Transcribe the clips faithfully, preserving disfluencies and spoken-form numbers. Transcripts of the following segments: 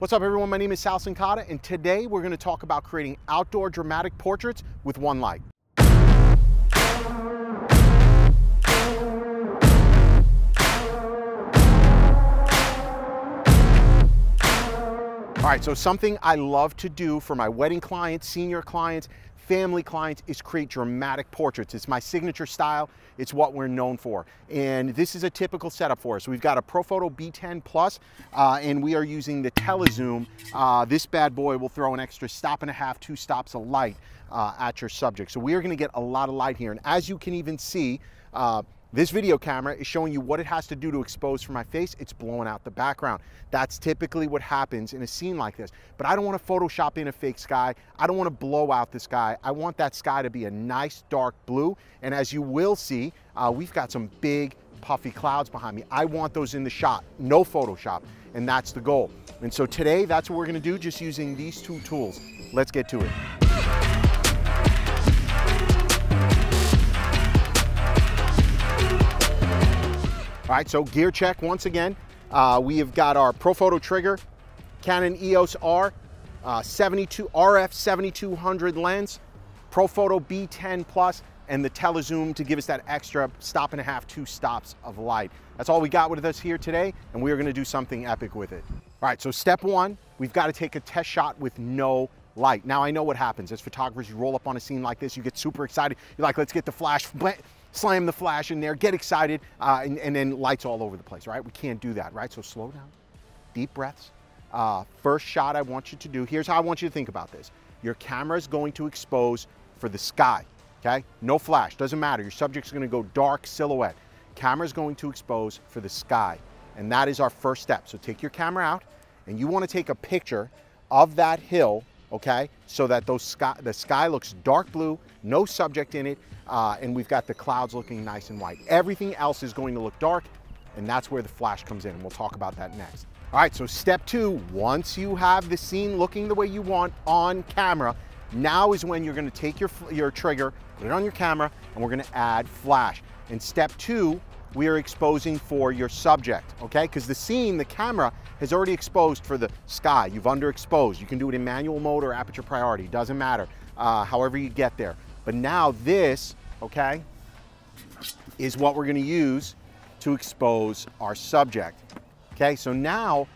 What's up everyone, my name is Sal Cincotta, and today we're gonna talk about creating outdoor dramatic portraits with one light. All right, so something I love to do for my wedding clients, senior clients, family clients is create dramatic portraits. It's my signature style. It's what we're known for. And this is a typical setup for us. We've got a Profoto B ten Plus, uh, and we are using the TeleZoom. Uh, this bad boy will throw an extra stop and a half, two stops of light uh, at your subject. So we are gonna get a lot of light here. And as you can even see, uh, this video camera is showing you what it has to do to expose for my face. It's blowing out the background. That's typically what happens in a scene like this. But I don't want to Photoshop in a fake sky. I don't want to blow out the sky. I want that sky to be a nice dark blue. And as you will see, uh, we've got some big puffy clouds behind me. I want those in the shot, no Photoshop. And that's the goal. And so today, that's what we're going to do, just using these two tools. Let's get to it. All right, so gear check once again. Uh, we have got our Profoto trigger, Canon E O S R, uh, R F seventy-two hundred lens, Profoto B ten Plus, and the TeleZoom to give us that extra stop and a half, two stops of light. That's all we got with us here today, and we are gonna do something epic with it. All right, so step one, we've gotta take a test shot with no light. Now, I know what happens. As photographers, you roll up on a scene like this, you get super excited. You're like, let's get the flash. Slam the flash in there, get excited, uh, and, and then lights all over the place, right? We can't do that, right? So slow down, deep breaths. Uh, first shot I want you to do, here's how I want you to think about this. Your camera's going to expose for the sky, okay? No flash, doesn't matter. Your subject's gonna go dark silhouette. Camera's going to expose for the sky, and that is our first step. So take your camera out, and you wanna take a picture of that hill, okay, so that those sky, the sky looks dark blue, no subject in it, uh, and we've got the clouds looking nice and white. Everything else is going to look dark, and that's where the flash comes in, and we'll talk about that next. All right, so step two, once you have the scene looking the way you want on camera, now is when you're gonna take your, your trigger, put it on your camera, and we're gonna add flash. And step two, we are exposing for your subject, okay? Because the scene, the camera, has already exposed for the sky. You've underexposed. You can do it in manual mode or aperture priority, doesn't matter, uh, however you get there. But now this, okay, is what we're gonna use to expose our subject, okay? So now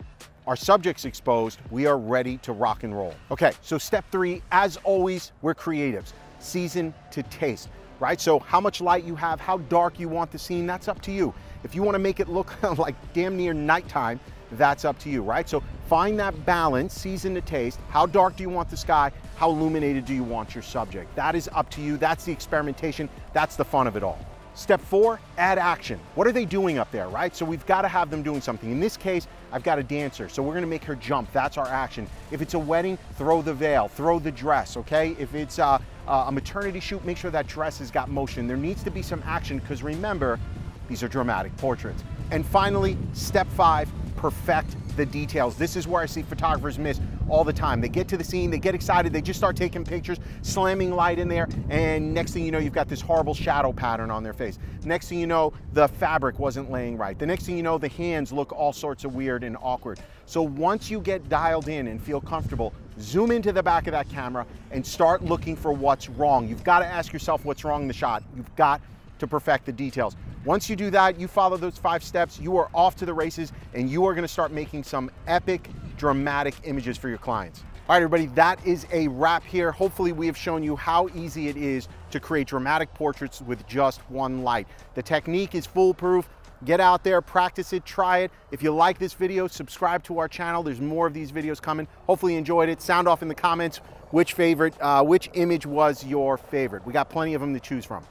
our subject's exposed, we are ready to rock and roll. Okay, so step three, as always, we're creatives. Season to taste. Right? So how much light you have, how dark you want the scene, that's up to you. If you want to make it look like damn near nighttime, that's up to you, right? So find that balance, season to taste. How dark do you want the sky? How illuminated do you want your subject? That is up to you. That's the experimentation. That's the fun of it all. Step four, add action. What are they doing up there, right? So we've got to have them doing something. In this case, I've got a dancer, so we're gonna make her jump. That's our action. If it's a wedding, throw the veil, throw the dress, okay? If it's uh, a maternity shoot, make sure that dress has got motion. There needs to be some action, because remember, these are dramatic portraits. And finally, step five, perfect the details. This is where I see photographers miss all the time. They get to the scene, they get excited, they just start taking pictures, slamming light in there, and next thing you know, you've got this horrible shadow pattern on their face. Next thing you know, the fabric wasn't laying right. The next thing you know, the hands look all sorts of weird and awkward. So once you get dialed in and feel comfortable, zoom into the back of that camera and start looking for what's wrong. You've got to ask yourself what's wrong in the shot. You've got to perfect the details. Once you do that, you follow those five steps, you are off to the races, and you are gonna start making some epic, dramatic images for your clients. All right, everybody, that is a wrap here. Hopefully we have shown you how easy it is to create dramatic portraits with just one light. The technique is foolproof. Get out there, practice it, try it. If you like this video, subscribe to our channel. There's more of these videos coming. Hopefully you enjoyed it. Sound off in the comments, which favorite, uh, which image was your favorite. We got plenty of them to choose from.